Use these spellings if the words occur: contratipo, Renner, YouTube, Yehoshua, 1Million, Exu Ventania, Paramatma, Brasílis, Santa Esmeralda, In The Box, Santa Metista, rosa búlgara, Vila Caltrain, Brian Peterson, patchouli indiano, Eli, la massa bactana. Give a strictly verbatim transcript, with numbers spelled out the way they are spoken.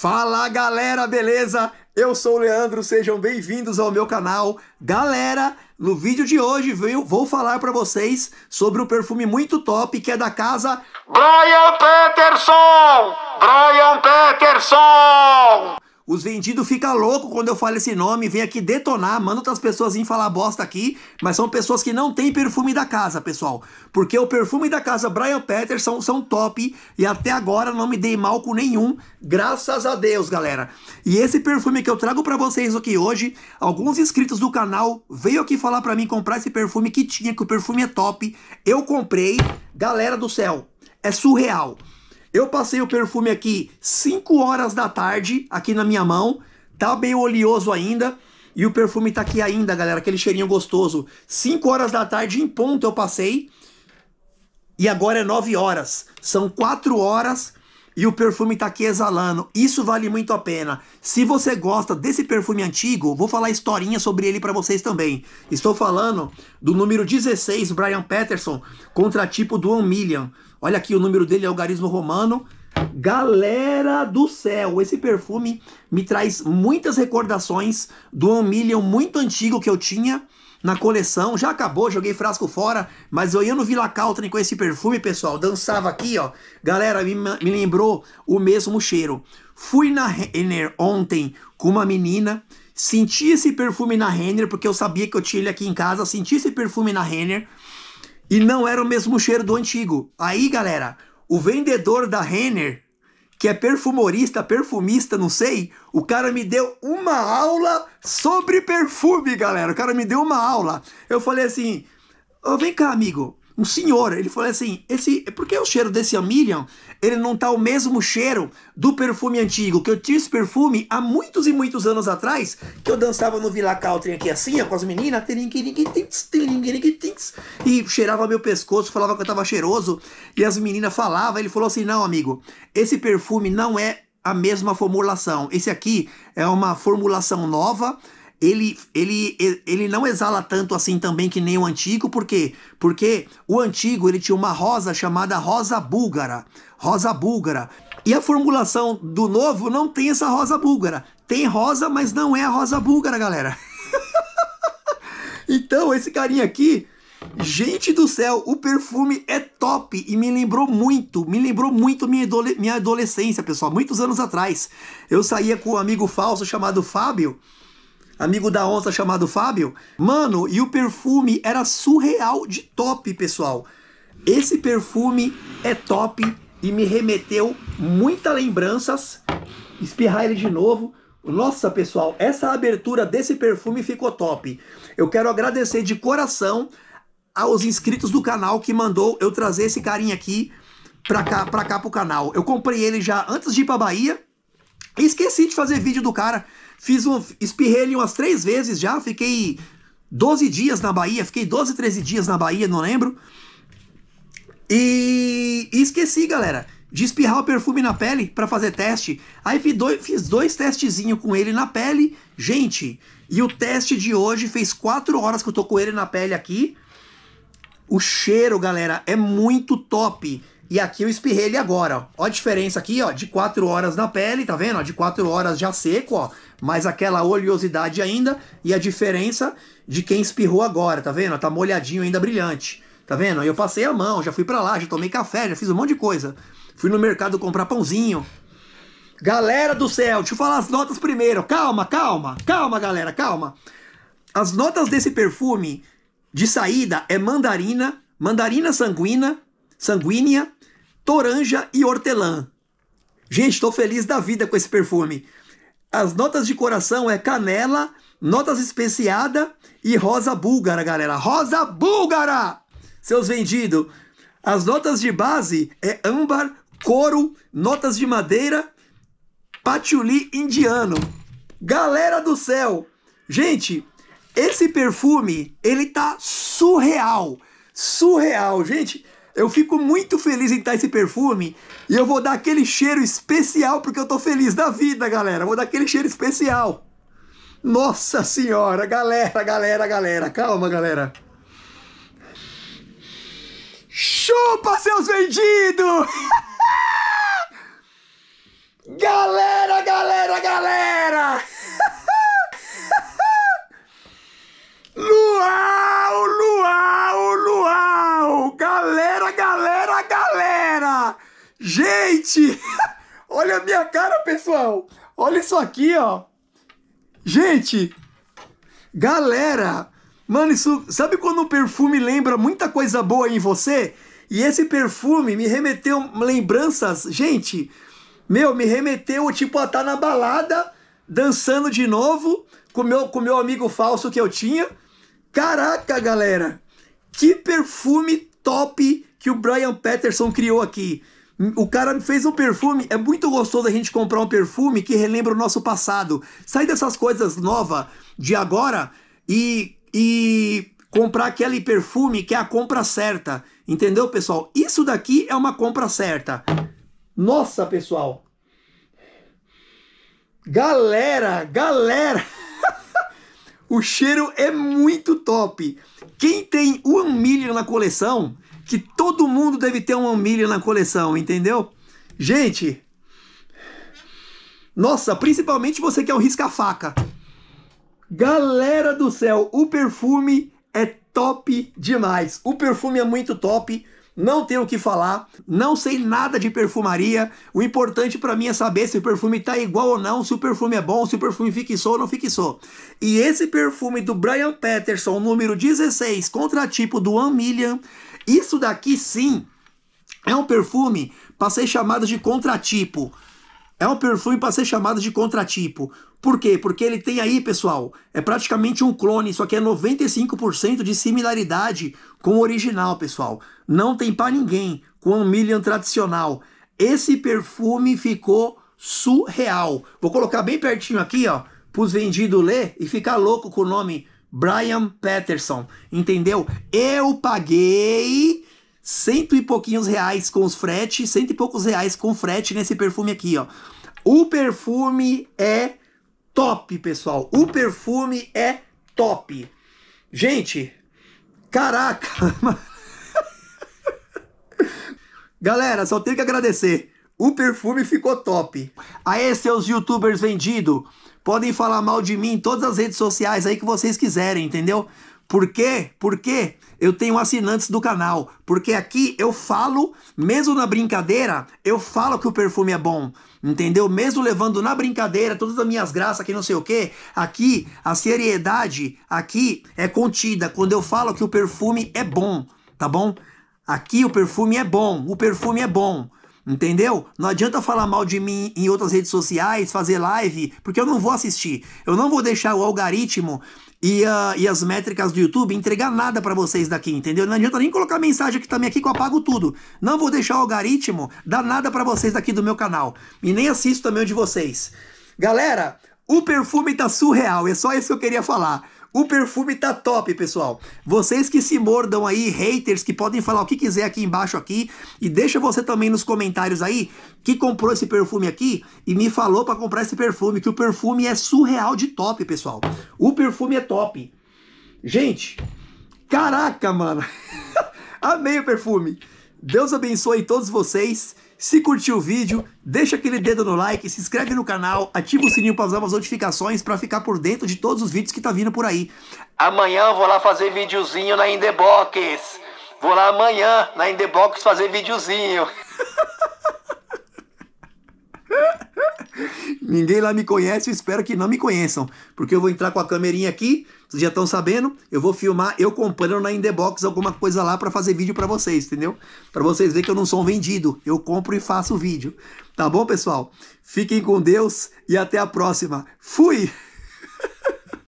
Fala galera, beleza? Eu sou o Leandro, sejam bem-vindos ao meu canal. Galera, no vídeo de hoje viu, vou falar para vocês sobre um perfume muito top que é da casa Brian Peterson! Brian Peterson! Os vendidos ficam loucos quando eu falo esse nome, vem aqui detonar, manda outras pessoas vir falar bosta aqui, mas são pessoas que não têm perfume da casa, pessoal. Porque o perfume da casa Brian Peterson são top e até agora não me dei mal com nenhum, graças a Deus, galera. E esse perfume que eu trago pra vocês aqui hoje, alguns inscritos do canal veio aqui falar pra mim comprar esse perfume que tinha, que o perfume é top. Eu comprei, galera do céu, é surreal. Eu passei o perfume aqui cinco horas da tarde, aqui na minha mão. Tá bem oleoso ainda. E o perfume tá aqui ainda, galera. Aquele cheirinho gostoso. cinco horas da tarde em ponto eu passei. E agora é nove horas. São quatro horas e o perfume tá aqui exalando. Isso vale muito a pena. Se você gosta desse perfume antigo, vou falar historinha sobre ele pra vocês também. Estou falando do número dezesseis, Brian Peterson, contratipo do um million. Olha aqui, o número dele é o algarismo romano. Galera do céu, esse perfume me traz muitas recordações do um million muito antigo que eu tinha na coleção. Já acabou, joguei frasco fora, mas eu ia no Vila Caltrain com esse perfume, pessoal. Dançava aqui, ó. Galera, me, me lembrou o mesmo cheiro. Fui na Renner ontem com uma menina. Senti esse perfume na Renner, porque eu sabia que eu tinha ele aqui em casa. Senti esse perfume na Renner. E não era o mesmo cheiro do antigo. Aí, galera, o vendedor da Renner, que é perfumorista, perfumista, não sei, o cara me deu uma aula sobre perfume, galera. O cara me deu uma aula. Eu falei assim, oh, vem cá, amigo, um senhor. Ele falou assim, esse, por que o cheiro desse um million, ele não tá o mesmo cheiro do perfume antigo? Que eu tinha esse perfume há muitos e muitos anos atrás, que eu dançava no Vila Caltrain aqui assim, ó, com as meninas, e cheirava meu pescoço, falava que eu tava cheiroso, e as meninas falavam. Ele falou assim, não, amigo, esse perfume não é a mesma formulação, esse aqui é uma formulação nova. Ele, ele, ele não exala tanto assim também que nem o antigo. Por quê? Porque o antigo ele tinha uma rosa chamada rosa búlgara. Rosa búlgara. E a formulação do novo não tem essa rosa búlgara. Tem rosa, mas não é a rosa búlgara, galera. Então, esse carinha aqui... Gente do céu, o perfume é top e me lembrou muito, me lembrou muito minha, adole minha adolescência, pessoal. Muitos anos atrás, eu saía com um amigo falso chamado Fábio... Amigo da onça chamado Fábio. Mano, e o perfume era surreal de top, pessoal. Esse perfume é top e me remeteu muitas lembranças. Espirrar ele de novo. Nossa, pessoal, essa abertura desse perfume ficou top. Eu quero agradecer de coração aos inscritos do canal que mandou eu trazer esse carinha aqui pra cá, pra cá pro canal. Eu comprei ele já antes de ir pra Bahia. E esqueci de fazer vídeo do cara. Fiz um, espirrei ele umas três vezes já, fiquei doze dias na Bahia, fiquei doze, treze dias na Bahia, não lembro. E, e esqueci, galera, de espirrar o perfume na pele para fazer teste. Aí fiz dois, fiz dois testezinhos com ele na pele, gente, e o teste de hoje fez quatro horas que eu tô com ele na pele aqui. O cheiro, galera, é muito top. E aqui eu espirrei ele agora, ó. Ó a diferença aqui, ó, de quatro horas na pele, tá vendo? Ó, de quatro horas já seco, ó, mas aquela oleosidade ainda. E a diferença de quem espirrou agora, tá vendo? Ó, tá molhadinho ainda, brilhante, tá vendo? Eu passei a mão, já fui pra lá, já tomei café, já fiz um monte de coisa. Fui no mercado comprar pãozinho. Galera do céu, deixa eu falar as notas primeiro. Calma, calma, calma, galera, calma. As notas desse perfume de saída é mandarina, mandarina sanguínea, sanguínea, toranja e hortelã. Gente, tô feliz da vida com esse perfume. As notas de coração é canela, notas especiada e rosa búlgara, galera. Rosa búlgara! Seus vendidos. As notas de base é âmbar, couro, notas de madeira, patchouli indiano. Galera do céu! Gente, esse perfume, ele tá surreal. Surreal, gente. Eu fico muito feliz em estar esse perfume e eu vou dar aquele cheiro especial porque eu tô feliz da vida, galera. Vou dar aquele cheiro especial. Nossa senhora, galera, galera, galera. Calma, galera. Chupa, seus vendidos! Galera, galera. Gente, olha a minha cara, pessoal. Olha isso aqui, ó. Gente, galera, mano, isso, sabe quando um perfume lembra muita coisa boa em você? E esse perfume me remeteu lembranças, gente, meu, me remeteu tipo a estar na balada, dançando de novo com meu, com meu amigo falso que eu tinha. Caraca, galera, que perfume top que o Brian Peterson criou aqui. O cara fez um perfume, é muito gostoso a gente comprar um perfume que relembra o nosso passado. Sai dessas coisas novas de agora e, e comprar aquele perfume que é a compra certa. Entendeu, pessoal? Isso daqui é uma compra certa. Nossa, pessoal. Galera, galera. O cheiro é muito top. Quem tem um milhão na coleção... que todo mundo deve ter um milho na coleção, entendeu? Gente, nossa, principalmente você que é um risca-faca. Galera do céu, o perfume é top demais. O perfume é muito top, não tenho o que falar, não sei nada de perfumaria. O importante pra mim é saber se o perfume tá igual ou não, se o perfume é bom, se o perfume fixou ou não fixou. E esse perfume do Brian Peterson, número dezesseis, contratipo do um million... Isso daqui sim é um perfume para ser chamado de contratipo. É um perfume para ser chamado de contratipo. Por quê? Porque ele tem aí, pessoal, é praticamente um clone. Isso aqui é noventa e cinco por cento de similaridade com o original, pessoal. Não tem para ninguém com um million tradicional. Esse perfume ficou surreal. Vou colocar bem pertinho aqui, ó, para os vendidos ler e ficar louco com o nome Brian Peterson, entendeu? Eu paguei cento e pouquinhos reais com os frete, cento e poucos reais com frete nesse perfume aqui, ó. O perfume é top, pessoal. O perfume é top. Gente, caraca. Galera, só tenho que agradecer. O perfume ficou top. Aê, seus youtubers vendidos. Podem falar mal de mim em todas as redes sociais aí que vocês quiserem, entendeu? Por quê? Porque eu tenho assinantes do canal. Porque aqui eu falo, mesmo na brincadeira, eu falo que o perfume é bom, entendeu? Mesmo levando na brincadeira todas as minhas graças, que não sei o quê, aqui a seriedade aqui é contida quando eu falo que o perfume é bom, tá bom? Aqui o perfume é bom, o perfume é bom. Entendeu? Não adianta falar mal de mim em outras redes sociais, fazer live, porque eu não vou assistir. Eu não vou deixar o algoritmo e, uh, e as métricas do YouTube entregar nada pra vocês daqui, entendeu? Não adianta nem colocar mensagem aqui também aqui que eu apago tudo. Não vou deixar o algoritmo dar nada pra vocês daqui do meu canal. E nem assisto também o de vocês. Galera, o perfume tá surreal, é só isso que eu queria falar. O perfume tá top, pessoal. Vocês que se mordam aí, haters, que podem falar o que quiser aqui embaixo aqui. E deixa você também nos comentários aí que comprou esse perfume aqui e me falou pra comprar esse perfume, que o perfume é surreal de top, pessoal. O perfume é top. Gente, caraca, mano. Amei o perfume. Deus abençoe todos vocês. Se curtiu o vídeo, deixa aquele dedo no like, se inscreve no canal, ativa o sininho para usar as notificações para ficar por dentro de todos os vídeos que tá vindo por aí. Amanhã eu vou lá fazer videozinho na In The Box. Vou lá amanhã na In The Box fazer videozinho. Ninguém lá me conhece, eu espero que não me conheçam, porque eu vou entrar com a câmerinha aqui, vocês já estão sabendo, eu vou filmar, eu comprando na In The Box alguma coisa lá pra fazer vídeo pra vocês, entendeu? Pra vocês verem que eu não sou um vendido, eu compro e faço vídeo, tá bom, pessoal? Fiquem com Deus e até a próxima. Fui!